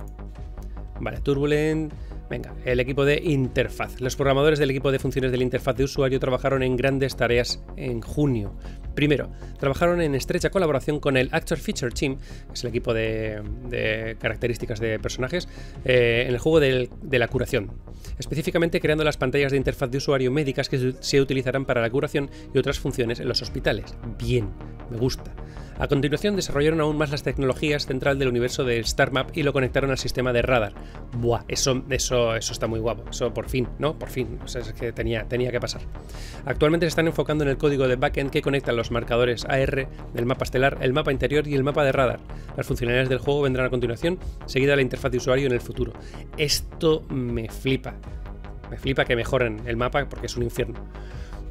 Vale, Turbulent... Venga, el equipo de interfaz. Los programadores del equipo de funciones de la interfaz de usuario trabajaron en grandes tareas en junio. Primero, trabajaron en estrecha colaboración con el Actor Feature Team, que es el equipo de, de características de personajes, eh, en el juego del, de la curación. Específicamente creando las pantallas de interfaz de usuario médicas que se utilizarán para la curación y otras funciones en los hospitales. Bien, me gusta. A continuación desarrollaron aún más las tecnologías central del universo de Star Map y lo conectaron al sistema de radar. Buah, eso, eso, eso está muy guapo. Eso por fin, ¿no? Por fin. O sea, es que tenía, tenía que pasar. Actualmente se están enfocando en el código de backend que conecta los marcadores A R del mapa estelar, el mapa interior y el mapa de radar. Las funcionalidades del juego vendrán a continuación, seguida la interfaz de usuario en el futuro. Esto me flipa. Me flipa que mejoren el mapa porque es un infierno.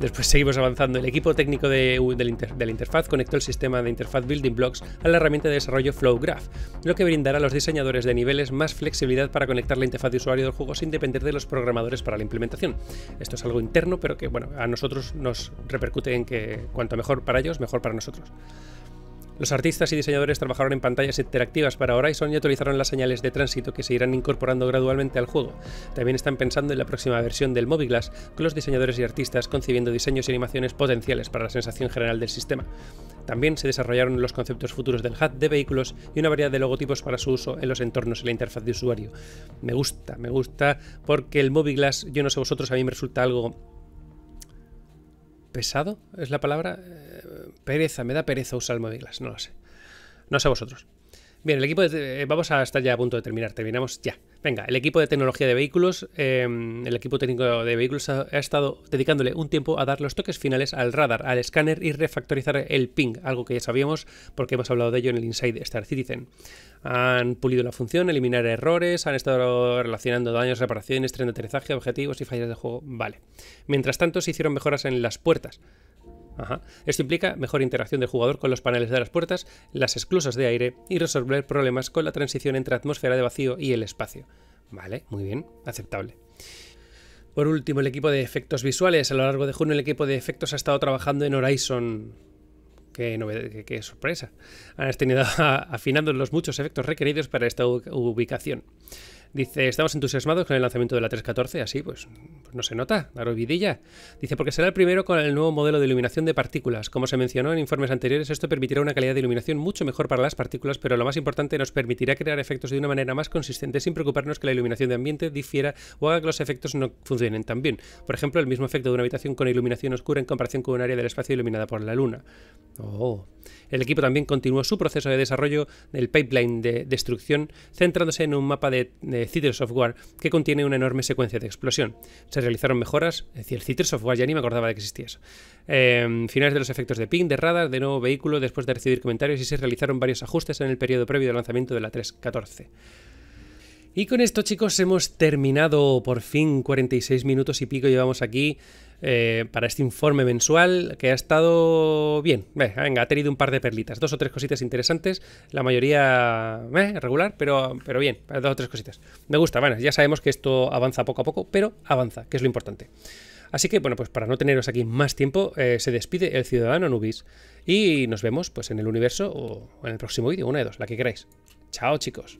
Después seguimos avanzando. El equipo técnico de, de, la inter, de la interfaz conectó el sistema de interfaz Building Blocks a la herramienta de desarrollo Flow Graph, lo que brindará a los diseñadores de niveles más flexibilidad para conectar la interfaz de usuario del juego sin depender de los programadores para la implementación. Esto es algo interno, pero que bueno, a nosotros nos repercute en que cuanto mejor para ellos, mejor para nosotros. Los artistas y diseñadores trabajaron en pantallas interactivas para Horizon y actualizaron las señales de tránsito que se irán incorporando gradualmente al juego. También están pensando en la próxima versión del MobiGlass, con los diseñadores y artistas concibiendo diseños y animaciones potenciales para la sensación general del sistema. También se desarrollaron los conceptos futuros del H U D de vehículos y una variedad de logotipos para su uso en los entornos y la interfaz de usuario. Me gusta, me gusta, porque el MobiGlass, yo no sé vosotros, a mí me resulta algo... ¿pesado es la palabra? Eh, pereza, me da pereza usar el MobiGlass, no lo sé. No sé vosotros. Bien, el equipo de... Eh, vamos a estar ya a punto de terminar, terminamos ya. Venga, el equipo de tecnología de vehículos, eh, el equipo técnico de vehículos ha, ha estado dedicándole un tiempo a dar los toques finales al radar, al escáner y refactorizar el ping, algo que ya sabíamos porque hemos hablado de ello en el Inside Star Citizen. Han pulido la función, eliminar errores, han estado relacionando daños, reparaciones, tren de aterrizaje, objetivos y fallas de juego. Vale. Mientras tanto, se hicieron mejoras en las puertas. Ajá. Esto implica mejor interacción del jugador con los paneles de las puertas, las esclusas de aire y resolver problemas con la transición entre atmósfera de vacío y el espacio. Vale, muy bien, aceptable. Por último, el equipo de efectos visuales. A lo largo de junio, el equipo de efectos ha estado trabajando en Horizon... Qué novedad, qué, qué sorpresa. Han estado afinando los muchos efectos requeridos para esta ubicación. Dice, estamos entusiasmados con el lanzamiento de la tres punto catorce, así pues, pues no se nota, daros vidilla. Dice, porque será el primero con el nuevo modelo de iluminación de partículas. Como se mencionó en informes anteriores, esto permitirá una calidad de iluminación mucho mejor para las partículas, pero lo más importante, nos permitirá crear efectos de una manera más consistente sin preocuparnos que la iluminación de ambiente difiera o haga que los efectos no funcionen tan bien. Por ejemplo, el mismo efecto de una habitación con iluminación oscura en comparación con un área del espacio iluminada por la luna. Oh. El equipo también continuó su proceso de desarrollo del pipeline de destrucción, centrándose en un mapa de, de Citrus Software que contiene una enorme secuencia de explosión. Se realizaron mejoras, es decir, el Citrus Software, ya ni me acordaba de que existía eso. Eh, finales de los efectos de ping, de radar, de nuevo vehículo, después de recibir comentarios, y se realizaron varios ajustes en el periodo previo al lanzamiento de la tres punto catorce. Y con esto, chicos, hemos terminado por fin. Cuarenta y seis minutos y pico llevamos aquí eh, para este informe mensual, que ha estado bien. Venga, ha tenido un par de perlitas, dos o tres cositas interesantes, la mayoría eh, regular, pero, pero bien, dos o tres cositas. Me gusta, bueno, ya sabemos que esto avanza poco a poco, pero avanza, que es lo importante. Así que, bueno, pues para no teneros aquí más tiempo, eh, se despide el ciudadano Anubis y nos vemos pues en el universo o en el próximo vídeo, una de dos, la que queráis. Chao, chicos.